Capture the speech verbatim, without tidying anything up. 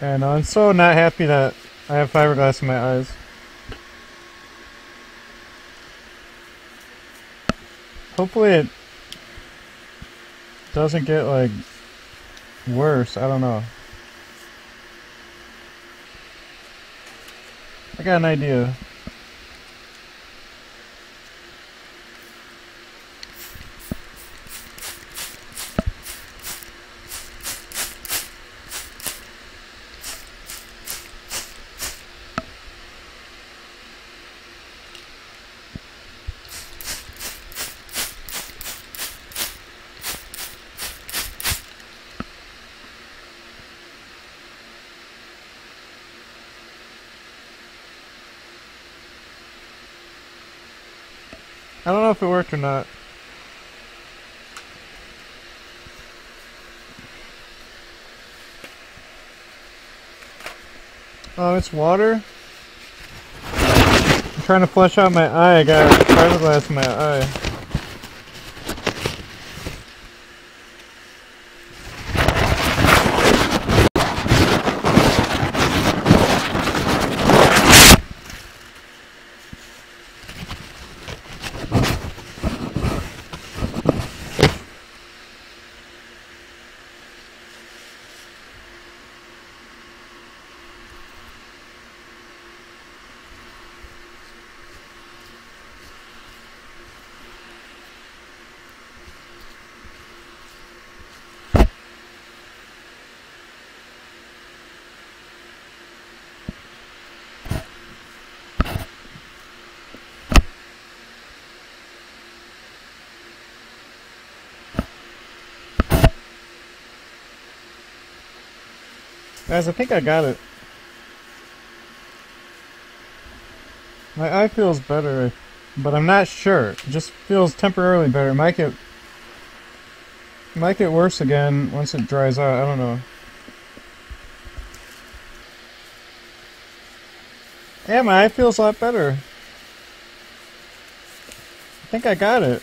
And I'm so not happy that I have fiberglass in my eyes. Hopefully it doesn't get like worse, I don't know. I got an idea. I don't know if it worked or not. Oh, it's water? I'm trying to flush out my eye. I got fiberglass in my eye. Guys, I think I got it. My eye feels better, but I'm not sure. It just feels temporarily better. It might get, might get worse again once it dries out. I don't know. Yeah, my eye feels a lot better. I think I got it.